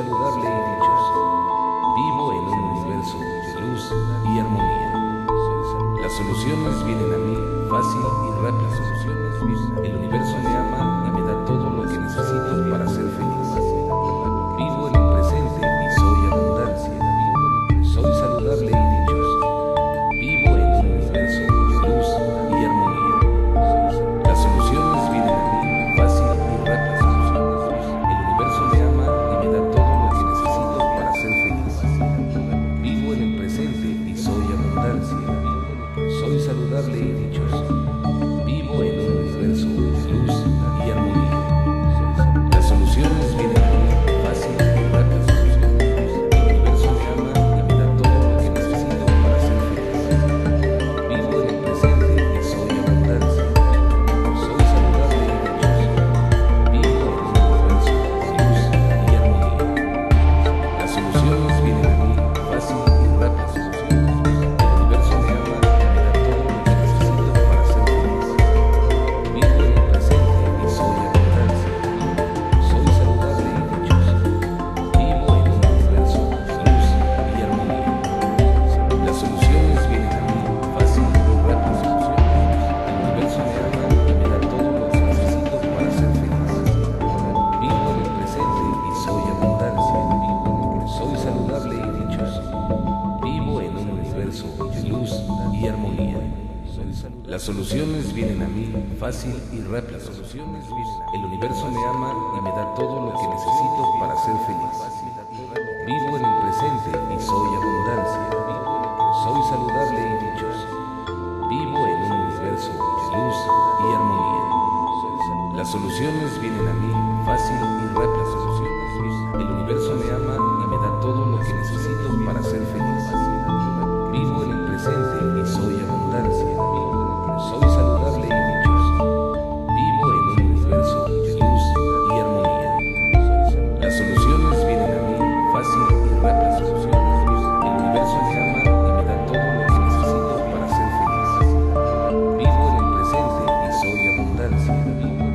saludable y dichoso. Vivo en un universo de luz y armonía. Las soluciones vienen a mí, fácil y rápida solución. El universo me ama y me da todo lo que necesito para ser feliz. Vivo en el presente y soy abundancia. Soy saludable y dichoso. Vivo en un universo de luz y armonía. Las soluciones vienen a mí, fácil y rápida solución. El universo me ama y me da todo lo que necesito para ser feliz. Vivo en el presente y soy abundancia. Soy saludable y dichoso. Vivo en un universo de luz y armonía. Las soluciones vienen fácil y rápidas. El universo me ama y me da todo lo que necesito para ser feliz. Vivo en el presente y soy abundancia.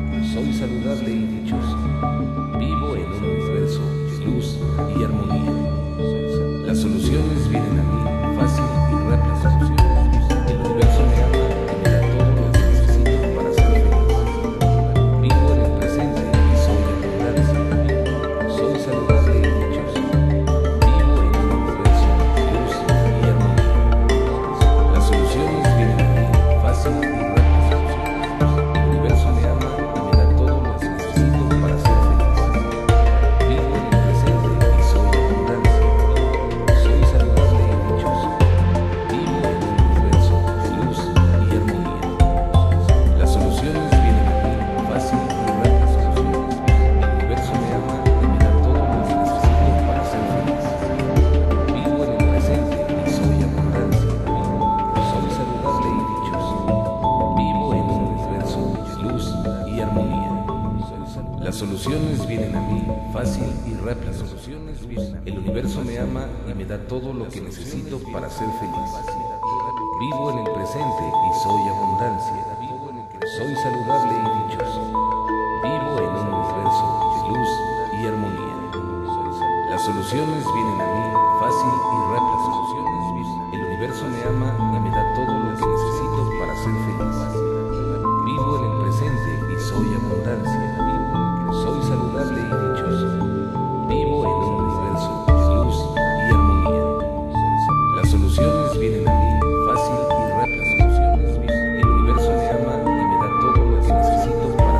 Soy saludable y dichoso. Vivo en un universo de luz y armonía. Las soluciones vienen a mí fácil y rápidas. Luz y armonía. Las soluciones vienen a mí fácil y rápido. El universo me ama y me da todo lo que necesito para ser feliz. Vivo en el presente y soy abundancia. Soy saludable y dichoso. Vivo en un universo de luz y armonía. Las soluciones vienen a mí fácil y rápido. El universo me ama y me da todo lo que necesito para ser feliz. Vivo en el presente y soy abundancia. Soy saludable y dichoso. Vivo en un universo de luz y armonía. Las soluciones vienen a mí fácil y rápida solución. El universo me ama y me da todo lo que necesito para ser feliz. Vivo en el presente y soy abundancia. Soy saludable y dichoso. Vivo en un universo de luz y armonía. Las soluciones vienen a mí. Fácil y rápida solución. El universo me ama y me da todo lo que necesito para ser feliz. Vivo en el presente y soy abundante. Soy saludable y dichoso. Vivo en un universo de luz y armonía. Las soluciones vienen a mí fácil y rápida solución. El universo me ama y me da todo lo que necesito para ser feliz. Vivo en el presente y soy abundante. Soy saludable. Las soluciones vienen a mí fácil y rápido. El universo me ama y me da todo lo que necesito para ser feliz. Vivo en el presente y soy abundancia. Soy saludable y dichoso. Vivo en un universo de luz y armonía. Las soluciones vienen a mí fácil y rápido. El universo me ama y me da todo lo que necesito para ser feliz. Vivo en el presente y soy abundancia. Soy saludable y dichoso. Vivo en un universo de luz y armonía. Las soluciones vienen a mí fácil y rápidas. El universo me ama y me da todo lo que necesito para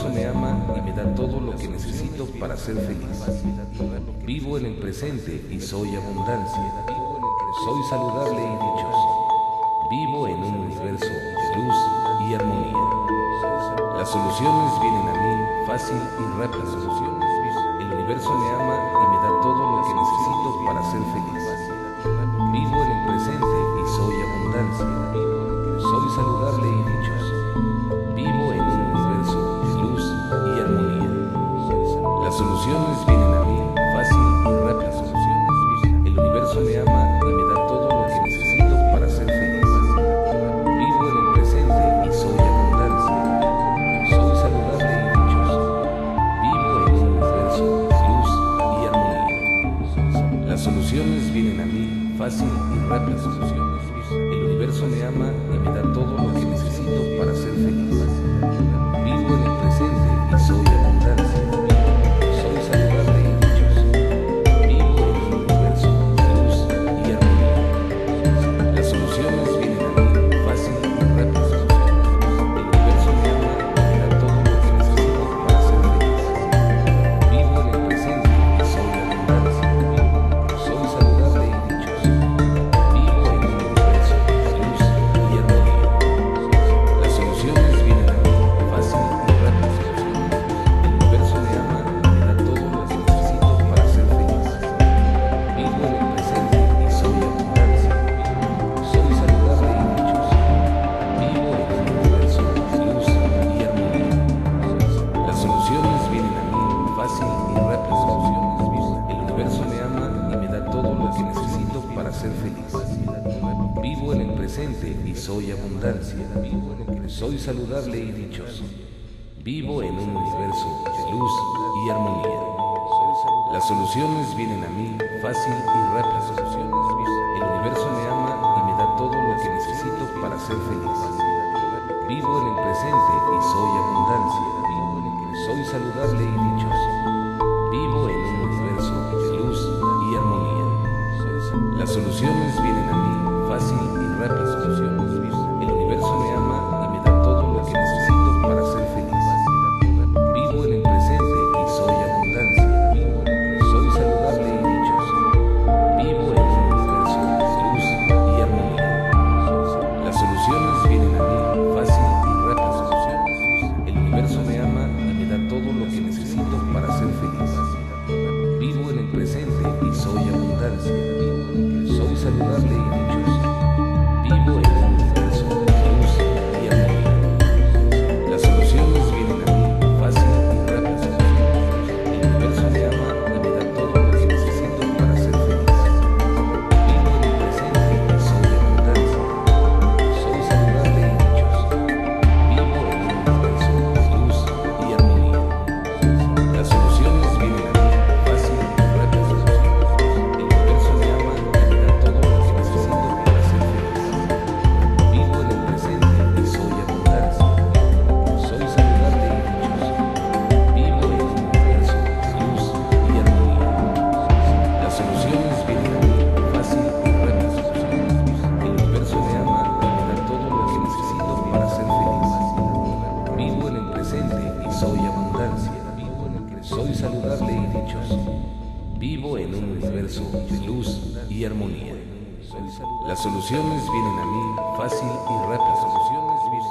universo me ama y me da todo lo que necesito para ser feliz. Vivo en el presente y soy abundancia. Soy saludable y dichoso. Vivo en un universo de luz y armonía. Las soluciones vienen a mí fácil y rápidas. El universo me ama y me da todo lo que necesito para ser feliz. Vivo en el presente y soy abundancia. Soy saludable y dichoso. Vivo en un universo de luz y armonía. Las soluciones vienen a mí fácil y rápidas. El universo me ama. Fácil y rápida solución. El universo me ama y me da todo lo que necesito para ser feliz. Vivo en el presente y soy abundancia. Soy saludable y dichoso. Vivo en un universo de luz y armonía. Las soluciones vienen a mí fácil y rápida solución. El universo me ama y me da todo lo que necesito para ser feliz. Vivo en el presente y soy abundancia. Soy saludable y vivo en el presente y soy abundancia. Soy saludable y dichoso. Vivo en un universo de luz y armonía. Las soluciones vienen a mí fácil y rápidas. El universo me ama y me da todo lo que necesito para ser feliz. Vivo en el presente y soy abundancia. Soy saludable y dichoso. Vivo en un universo de luz y armonía. Las soluciones vienen a mí fácil y rápida solución. El universo me ama y me da todo lo que necesito para ser feliz. Vivo en el presente y soy abundancia. Soy saludable y dichoso. Vivo en un universo de luz y armonía. Las soluciones vienen a mí fácil y rápida solución.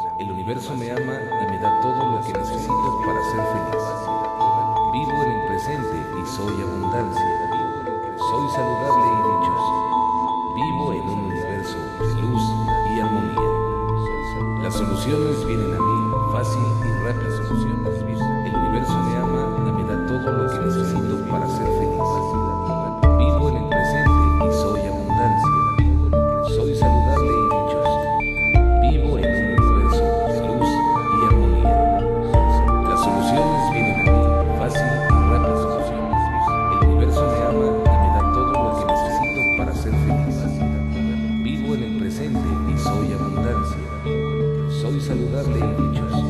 El universo me ama y me da todo lo que necesito para ser feliz. Vivo en el presente y soy abundancia. Soy saludable y dichoso. Soy saludable y dichoso. Vivo en un universo de luz y armonía. Las soluciones vienen a mí fácil y rápidas. El universo me ama y me da todo lo que necesito para ser feliz. Vivo en el presente y soy abundancia. Soy saludable y dichoso. Vivo en un universo de luz y armonía. Las soluciones vienen a mí fácil y rápidas. El universo me ama y me da todo lo que necesito para ser feliz. Vivo en el presente y soy abundancia. Soy saludable y dichoso. Vivo en un universo de luz y armonía. Las soluciones vienen a mí fácil y rápidas. El universo me ama y me da todo lo que necesito para ser feliz. Vivo en el presente y soy abundancia. Soy saludable y dichoso.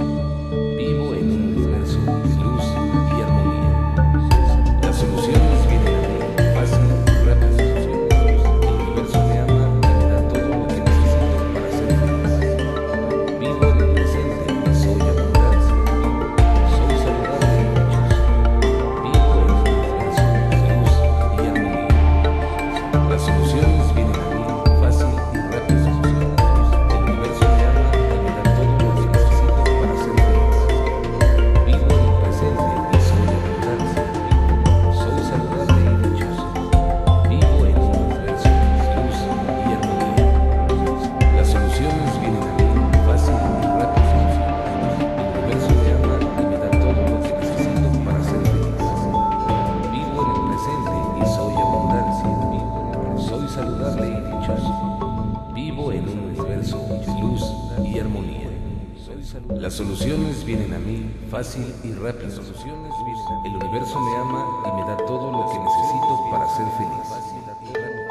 Las soluciones vienen a mí fácil y rápido. El universo me ama y me da todo lo que necesito para ser feliz.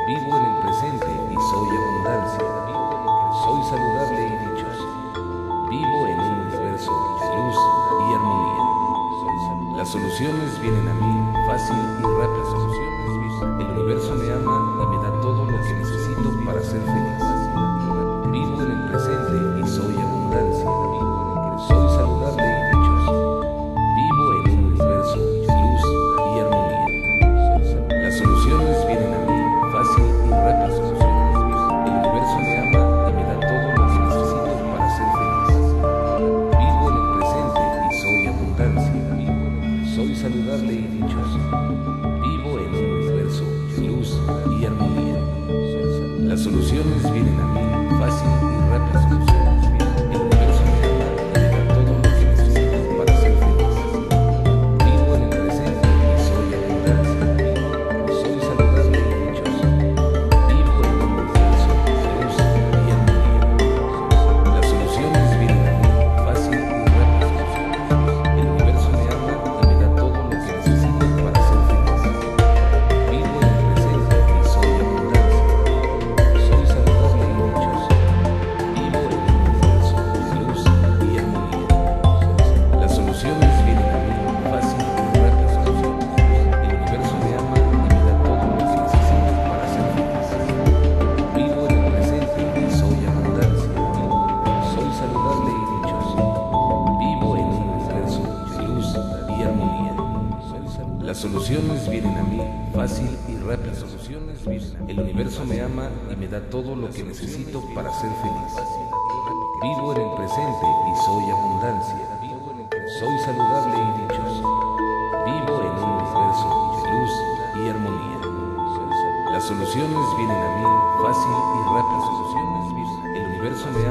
Vivo en el presente y soy abundancia. Soy saludable y dichoso. Vivo en un universo de luz y armonía. Las soluciones vienen a mí fácil y rápido. El universo me ama y me da todo lo que necesito para ser feliz. Vivo en el presente y soy abundancia. Soy saludable y dichoso. Vivo en un universo de luz y armonía. Las soluciones vienen a mí fácil y rápido. El universo me ama y me da todo lo que necesito para ser feliz. Vivo en el presente y soy abundancia. Soy saludable y dichoso. Vivo en un universo de luz y armonía. Las soluciones vienen a mí fácil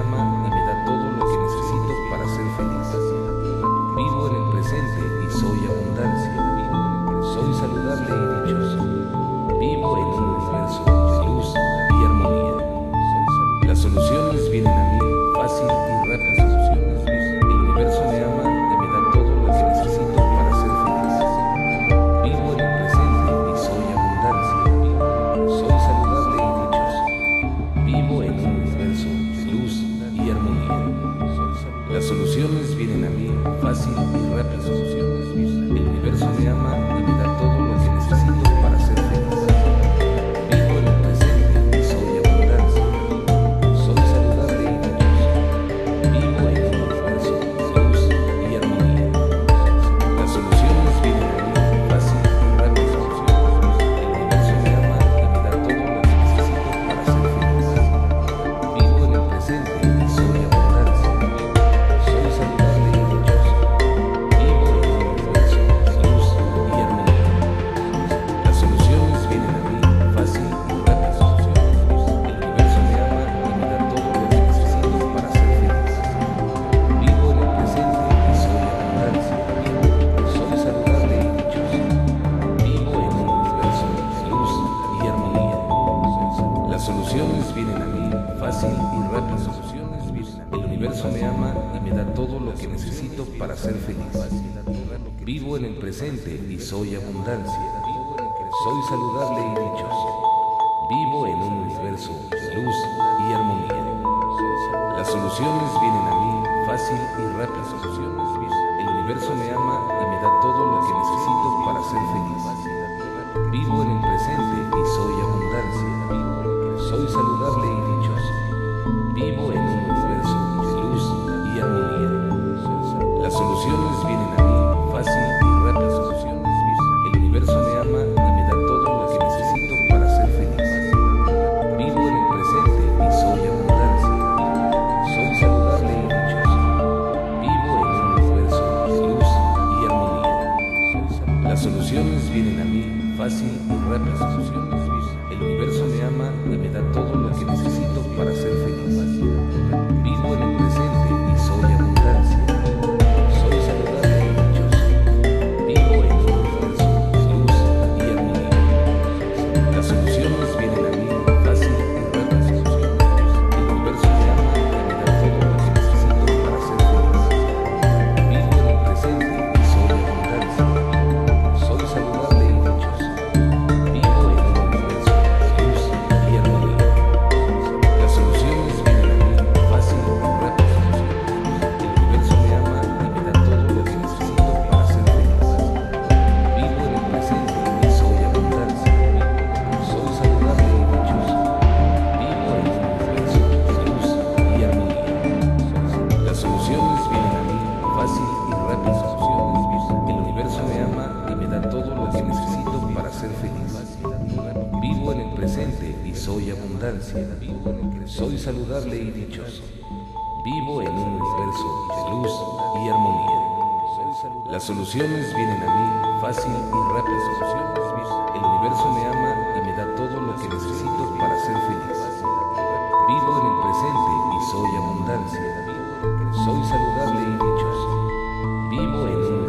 y rápido. El universo me ama y me da todo lo que necesito para ser feliz. Vivo en el presente y soy abundancia. Soy saludable y dichoso. Vivo en un universo de luz y armonía. Las soluciones vienen a mí fácil y rápido. El universo me ama y me da todo lo que necesito para ser feliz. Vivo en el presente y soy abundancia. Soy saludable y dichoso. Vivo en un universo de luz y armonía. Las soluciones vienen a mí fácil y rápido. El universo me ama y me da todo lo que necesito para ser feliz. Vivo en el presente y soy abundancia. Soy saludable y dichoso. Vivo en un universo de luz y armonía. Las soluciones vienen a mí fácil y rápido. El universo me ama y me da todo lo que necesito para ser feliz. Vivo en el presente y soy abundancia. Soy saludable y dichoso. Vivo en un universo de luz y armonía. Las soluciones vienen a mí fácil y rápido. El universo me ama y me da todo lo que necesito para ser feliz. Vivo en el presente y soy abundancia. Soy saludable y dichoso. Vivo en un universo de luz y armonía. Las soluciones vienen a mí fácil y rápido. El universo me ama y me da todo lo que necesito para ser feliz. Vivo en el presente y soy abundancia. Soy saludable y dichoso. Vivo en un universo de luz y armonía. Las soluciones vienen a mí fácil y rápido. El universo me ama y me da todo lo que necesito. presente y soy abundancia. Soy saludable y dichoso. Vivo en un universo de luz y armonía. Las soluciones vienen a mí fácil y rápido. El universo me ama y me da todo lo que necesito para ser feliz. Vivo en el presente y soy abundancia. Soy saludable y dichoso. Vivo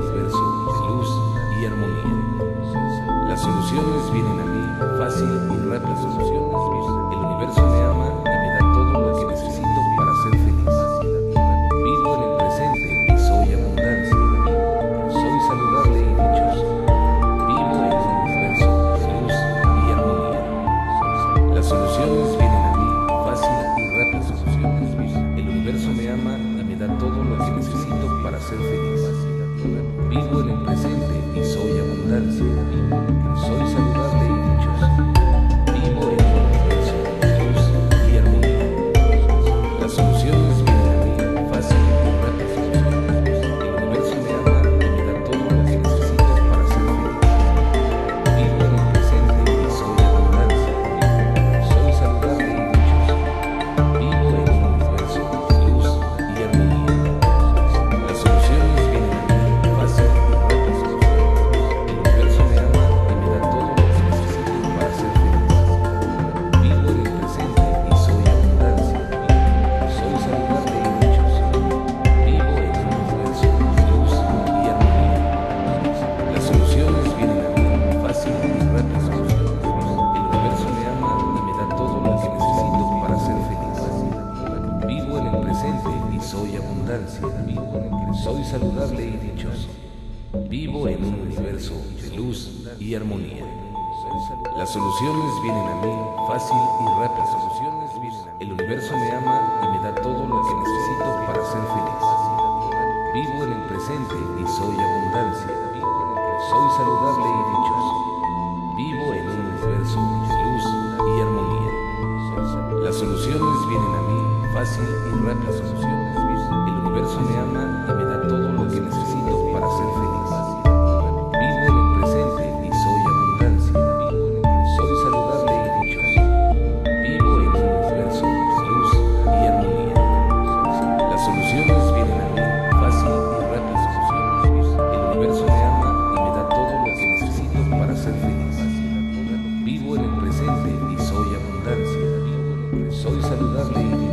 en un universo de luz y armonía. Las soluciones vienen a mí fácil y rápido. El universo me ama y me da todo lo que necesito para ser feliz. Vivo en el presente y soy abundancia. Soy saludable y dichoso. Vivo en un universo de luz y armonía. Las soluciones vienen a mí fácil y rápido. El universo me ama y me da todo lo que necesito para ser feliz. Vivo en el presente y soy abundancia. Soy saludable y dichoso. Vivo en el universo de luz y armonía. Las soluciones vienen a mí fácil y rápido. El universo me ama y me da todo lo que necesito para ser feliz. Vivo en el presente y soy abundancia. Soy saludable y dichoso. Vivo en el universo de luz y armonía. Las soluciones vienen a mí fácil y rápido. El universo me ama y me da todo lo que necesito para ser feliz. Vivo en el presente y soy abundancia. Soy saludable y dichoso. Vivo en un universo de luz y armonía. Las soluciones vienen a mí fácil y rápido. El universo me ama y me da todo lo que necesito para ser feliz. Vivo en el presente y soy abundancia. Soy saludable y dichoso. Vivo en un universo de luz y armonía. Las soluciones vienen a mí fácil y rápido. El universo me ama y me da todo lo que necesito para ser feliz. Vivo en el presente y soy abundancia. Soy saludable y dichoso. Vivo en un universo de luz y armonía. Las soluciones vienen a mí fácil y rápido. El universo me ama y me da todo lo que necesito para ser feliz. Vivo en el presente y soy abundancia. Soy saludable y